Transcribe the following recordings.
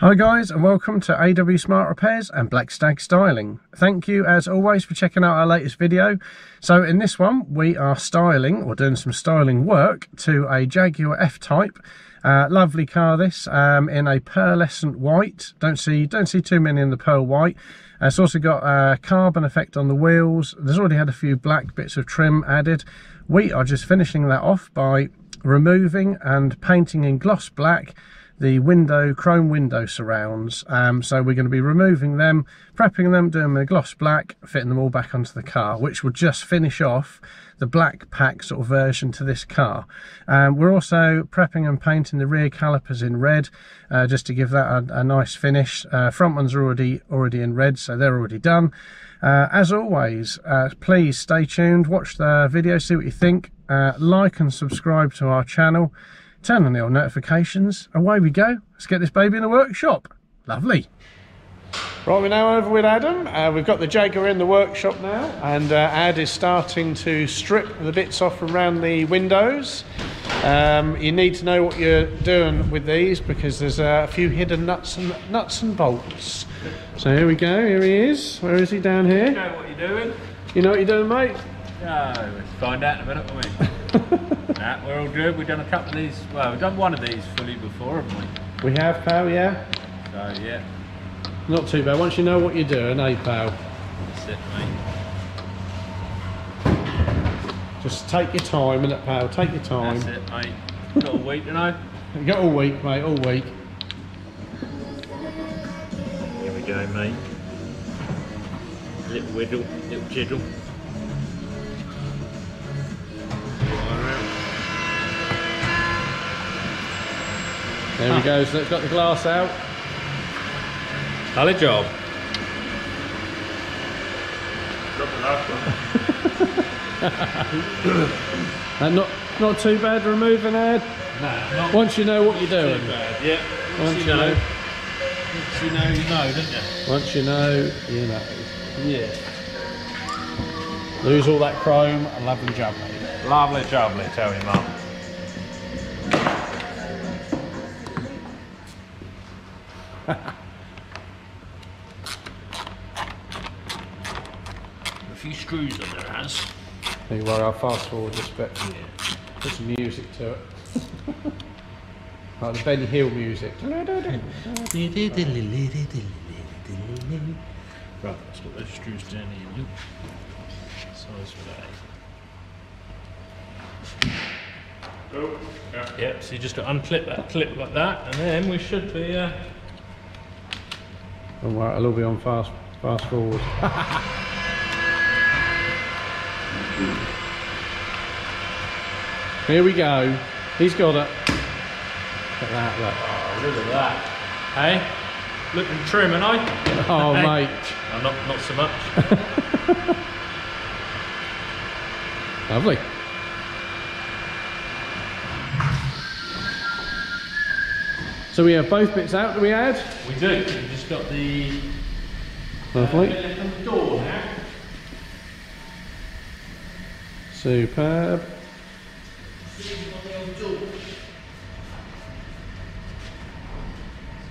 Hi guys, and welcome to AW Smart Repairs and Black Stag Styling. Thank you as always for checking out our latest video. So in this one we are styling or doing some styling work to a Jaguar F-Type. Lovely car this, in a pearlescent white. Don't see too many in the pearl white. It's also got a carbon effect on the wheels. There's already had a few black bits of trim added. We are just finishing that off by removing and painting in gloss black the window, chrome window surrounds. So we're going to be removing them, prepping them, doing the gloss black, fitting them all back onto the car, which will just finish off the black pack sort of version to this car. We're also prepping and painting the rear calipers in red, just to give that a nice finish. Front ones are already in red, so they're already done. As always, please stay tuned, watch the video, see what you think, like and subscribe to our channel. Turn on the old notifications. Away we go. Let's get this baby in the workshop. Lovely. Right, we're now over with Adam. We've got the Jaguar in the workshop now, and Ad is starting to strip the bits off around the windows. You need to know what you're doing with these because there's a few hidden nuts and bolts. So here we go. Here he is. Where is he? Down here. You know what you're doing. You know what you're doing, mate? No, let's find out in a minute, won't we? Nah, we're all good. We've done a couple of these. Well, we've done one of these fully before, haven't we? We have, pal, yeah. So, yeah. Not too bad. Once you know what you're doing, eh, pal? That's it, mate. Just take your time, innit, pal? Take your time. That's it, mate. Got all week, you know? You got all week, mate, all week. Here we go, mate. Little whittle, little jiddle. There we go, so it's got the glass out. Lovely job. Got the last one. not too bad removing, Ed? No, not once you know what you're doing. Too bad. Yeah, once you know. Once you know, don't you? Once you know. Yeah. Lose all that chrome and lovely jubbly. Lovely jubbly, tell you, Mum. A few screws on there, has. Don't you worry, I'll fast forward this bit. Yeah. Put some music to it. Like the Benny Hill music. Right, let's put those screws down here, look. Size for that. Oh, yeah. Yep, so you just got to unclip that clip like that, and then we should be. Don't worry, I'll all be on fast forward. Here we go. He's got it. Look at that, look. Oh, look at that. Hey, looking trim, ain't I? Oh, hey. Mate. Oh, not so much. Lovely. So we have both bits out, do we add? We do. We've just got the door now. Superb. So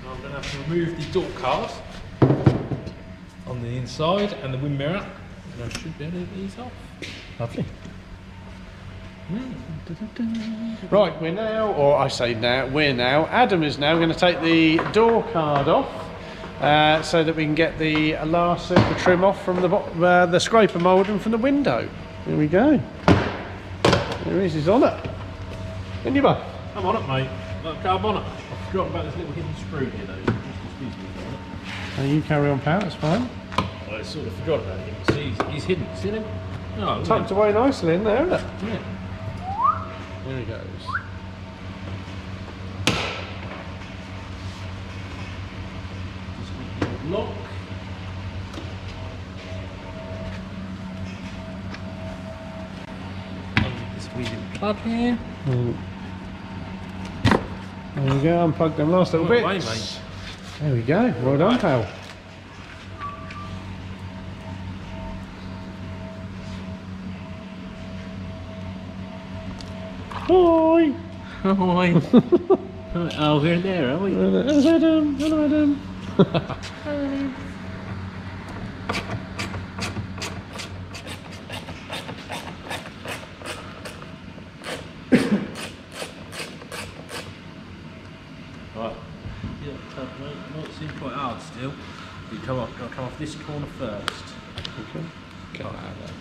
I'm going to have to remove the door card on the inside and the wind mirror, and I should be able to get these off. Lovely. Right, we're now, or I say now, we're now, Adam is now going to take the door card off so that we can get the last of the trim off from the scraper moulding from the window. Here we go. There he is, he's on it. Isn't he, bud? I'm on it, mate. Look, I'm on it. I forgot about this little hidden screw here, though. Just excuse me for that. You carry on, pal, that's fine. I sort of forgot about him. See, he's hidden. See him? No, tucked away nicely in there, isn't it? Yeah. There he goes. Just lock. This wee little plug here. Mm. There we go. Unplug them last little bits. Away, mate. There we go. Well done, pal. Hi! Hi! Oh, we're there, are we? Hello, Adam. Hello, Adam. Hi. Right. Yeah, it might seem quite hard still. You come off this corner first. Okay. Cut out that.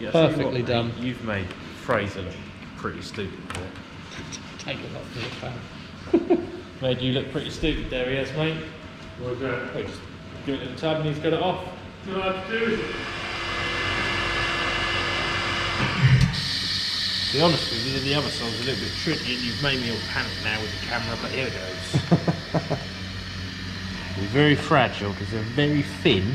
Yeah, perfectly what, done. Mate, you've made Fraser look pretty stupid there. Take a lot to the fan. Made you look pretty stupid there, he has, mate. Well done. Wait, just give it a tab and he's got it off. That's all I have to do. To be honest with you, the other side's a little bit tricky and you've made me all panic now with the camera, but here it goes. They're very fragile because they're very thin.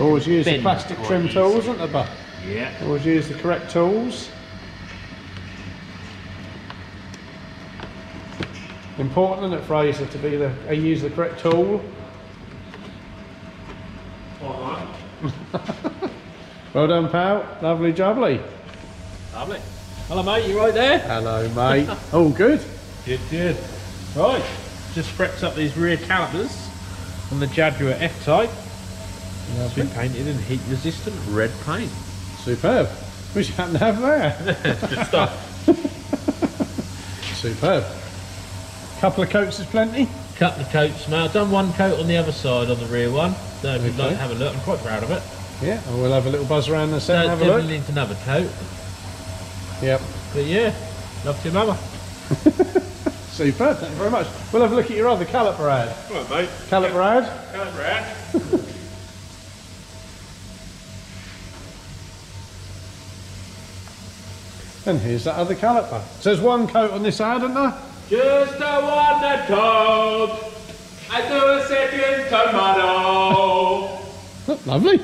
Always use the plastic trim tools, isn't it, bud? Yeah. Always use the correct tools. Important, isn't it, Fraser, to be the use the correct tool. Alright. Well done, pal. Lovely jubbly. Lovely. Hello, mate. You right there? Hello, mate. Oh, good. Good, good. Right. Just prepped up these rear calipers on the Jaguar F-Type. It's been painted in heat-resistant red paint. Superb. Which you happen to have there. Good stuff. Superb. Couple of coats is plenty. Couple of coats, mate. I've done one coat on the other side on the rear one. So if you'd like to have a look, I'm quite proud of it. Yeah, and we'll have a little buzz around the set and have a look. Definitely needs another coat. Yep. But yeah, love to your mama. Super, thank you very much. We'll have a look at your other caliper ad. Come on, mate. Caliper ad. Caliper ad. And here's that other caliper. So there's one coat on this ad, isn't there? Just a wonder coat, I do a second tomorrow. Lovely.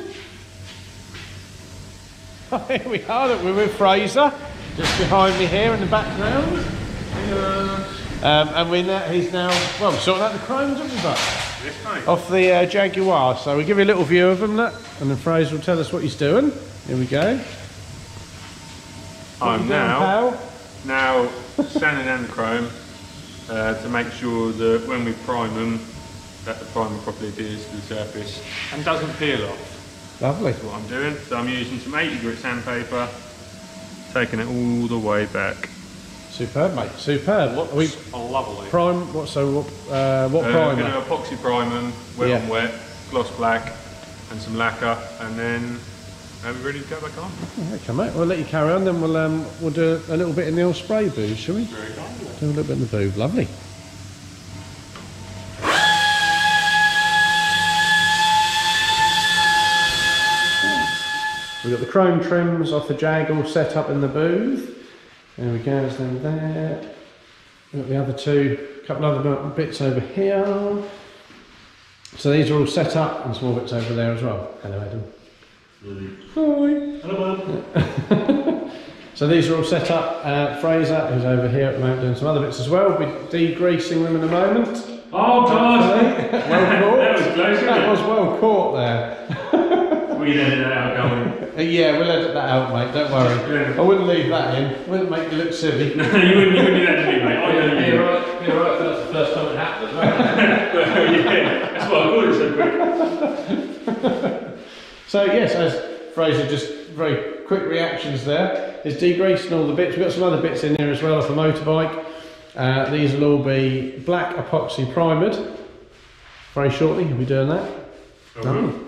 Here we are, we're with Fraser, just behind me here in the background. And he's now, well, we're sorting out the chromes, haven't we, bud? Yes, mate. Off the Jaguar, so we'll give you a little view of him, look, and then Fraser will tell us what he's doing. Here we go. I'm now sanding down the chrome. To make sure that when we prime them, that the primer properly adheres to the surface and doesn't peel off. Lovely. That's what I'm doing. So I'm using some 80 grit sandpaper, taking it all the way back. Superb, mate. Superb. Lovely. Prime. What primer? I'm going to epoxy prime them, wet on wet, gloss black, and some lacquer, and then are we ready to go back on? Okay, mate. We'll let you carry on. Then we'll do a little bit in the old spray booth, shall we? Very good. Do a little bit in the booth, lovely. We've got the chrome trims off the Jag all set up in the booth. There we go, there's them there. We've got the other two, a couple of other bits over here. So these are all set up and small bits over there as well. Hello, Adam. Hi. Hello, Adam. So these are all set up. Fraser, who's over here at the moment doing some other bits as well, we'll be degreasing them in a moment. Oh, God! Well caught. That was close. That was well caught there. We edit that out, can't we? Yeah, we'll edit that out, mate. Don't worry. I wouldn't leave that in. I wouldn't make you look silly. No, you wouldn't do that to me, mate. You're right. That's the first time it happened, right? Well, yeah, that's why I called it so quick. So yes, as Fraser just very quick reactions there. It's degreasing all the bits. We've got some other bits in here as well off the motorbike. These will all be black epoxy primed. Very shortly, we'll be doing that. Okay.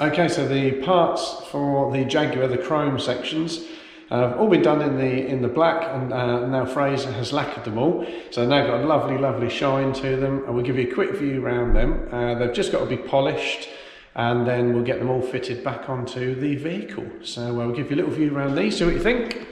Okay, so the parts for the Jaguar, the chrome sections, have all been done in the black, and now Fraser has lacquered them all. So they've now got a lovely, lovely shine to them, and we'll give you a quick view around them. They've just got to be polished, and then we'll get them all fitted back onto the vehicle. So we'll give you a little view around these, see what you think.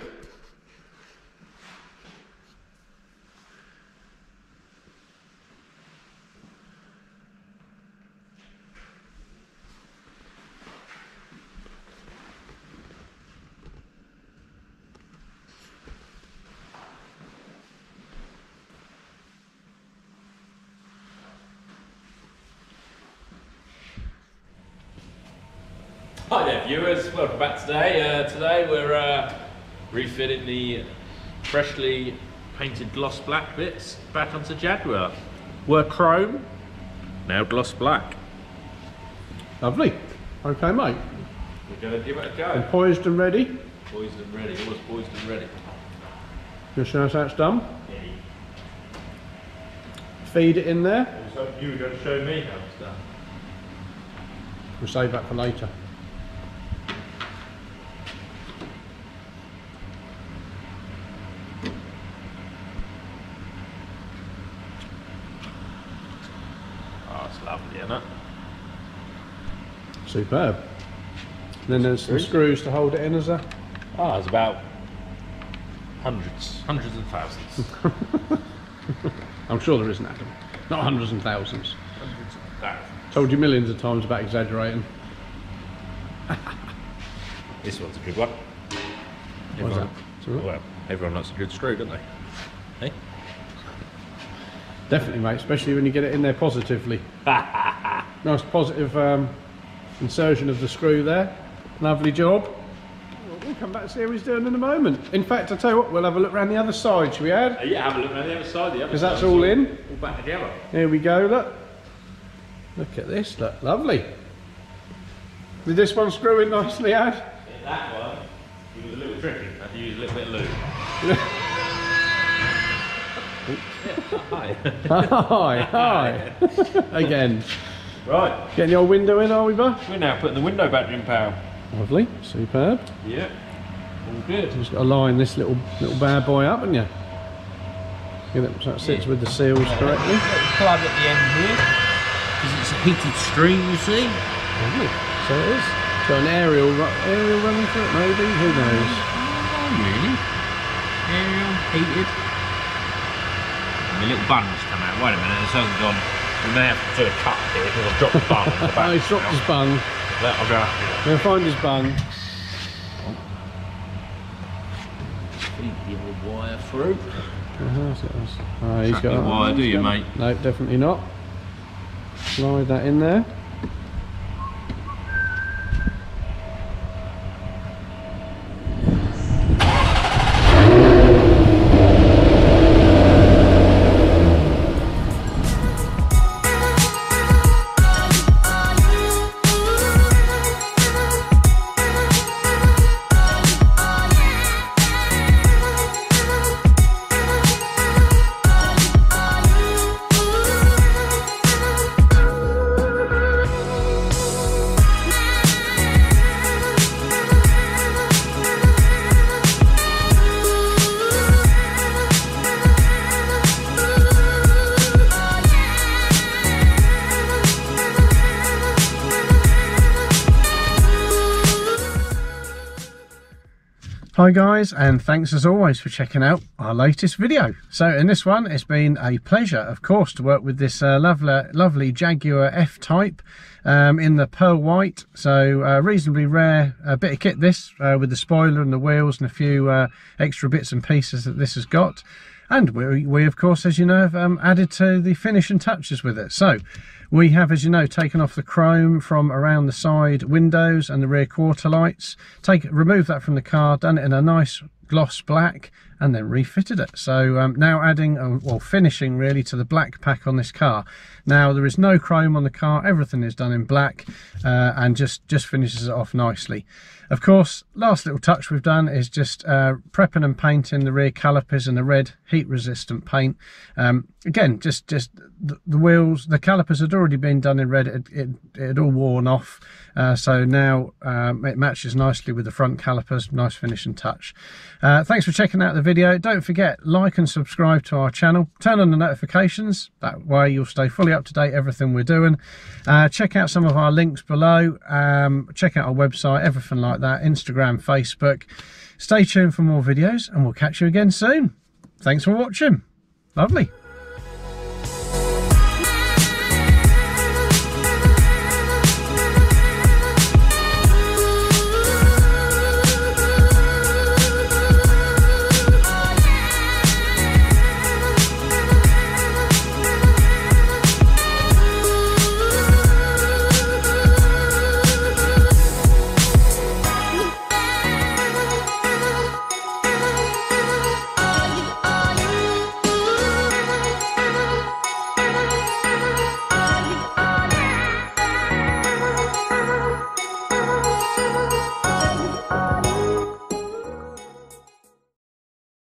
Hi there viewers, welcome back today. Today we're refitting the freshly painted gloss black bits back onto Jaguar. Were chrome, now gloss black. Lovely. Okay mate. We're going to give it a go. And poised and ready? Poised and ready, always poised and ready. You'll show us how it's done? Yeah. Feed it in there. Also, you were going to show me how it's done. We'll save that for later. Lovely, isn't it? Superb. And then there's some screws to hold it in, is there? Oh, there's about hundreds and thousands. I'm sure there isn't, Adam. Not hundreds and thousands. Hundreds and thousands. Told you millions of times about exaggerating. This one's a good one. Everyone, well, everyone likes a good screw, don't they? Hey? Definitely mate, especially when you get it in there positively. Nice positive insertion of the screw there. Lovely job. We'll come back and see how he's doing in a moment. In fact, I'll tell you what, we'll have a look around the other side, shall we add? Yeah, have a look around the other side. Because that's all in. All back together. Here we go, look. Look at this, look, lovely. Did this one screw in nicely, Ad? Yeah, that one, it was a little tricky. I had to use a little bit of lube. Hi. Hi. Hi. Again. Right. Getting your window in, are we, bud? We're now putting the window back in power. Lovely. Superb. Yeah. All good. Just got to line this little bad boy up, haven't you? So that sits with the seals correctly. Little plug at the end here, because it's a heated stream, you see. Lovely. So it is. So an aerial running through it, maybe. Who knows? Really? Aerial heated. The little bun's come out. Wait a minute, this hasn't gone. We may have to do a cut here because I've dropped the bun. In the back. No, he's dropped his bun. I'll go after that. We'll find his bun. Feed the old wire through. Oh, he's got wire, do you, mate? No, definitely not. Slide that in there. Hi guys, and thanks as always for checking out our latest video. So in this one, it's been a pleasure, of course, to work with this lovely Jaguar F-Type in the pearl white. So reasonably rare bit of kit this, with the spoiler and the wheels and a few extra bits and pieces that this has got. And we of course, as you know, have added to the finishing touches with it. So we have, as you know, taken off the chrome from around the side windows and the rear quarter lights, remove that from the car, done it in a nice gloss black, and then refitted it. So now adding, well, finishing really to the black pack on this car. Now there is no chrome on the car, everything is done in black, and just finishes it off nicely. Of course, last little touch we've done is just prepping and painting the rear calipers in a red heat resistant paint. Again, just the wheels, the calipers had already been done in red, it had all worn off, so now it matches nicely with the front calipers. Nice finishing touch. Thanks for checking out the video. Don't forget, like and subscribe to our channel, turn on the notifications, that way you'll stay fully up to date everything we're doing. Check out some of our links below, check out our website, everything like that, Instagram, Facebook. Stay tuned for more videos and we'll catch you again soon. Thanks for watching. Lovely.